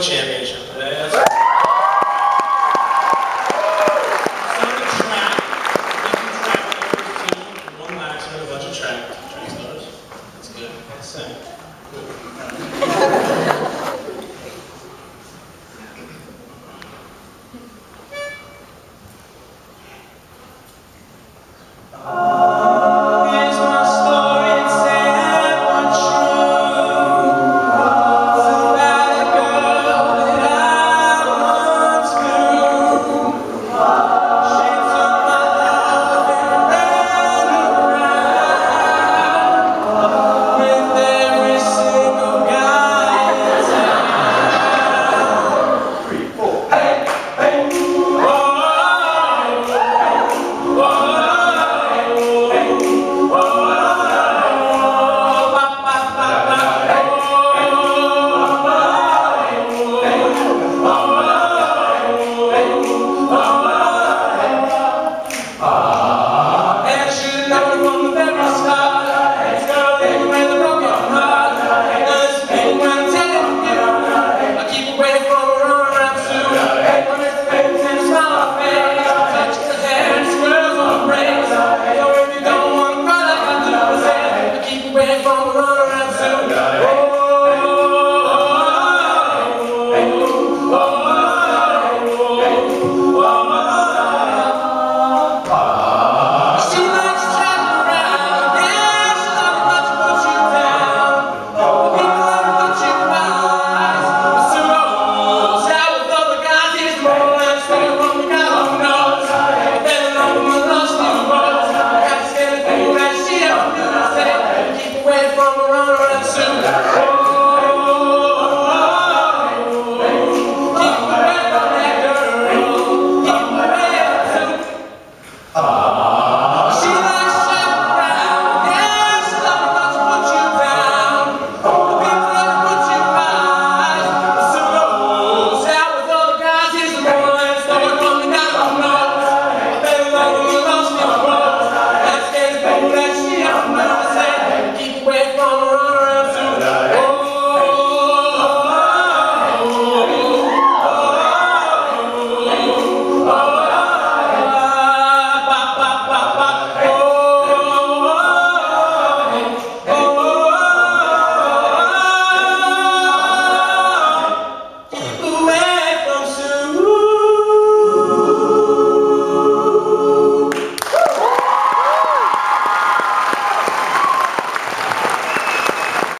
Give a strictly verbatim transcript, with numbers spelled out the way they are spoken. co-champion.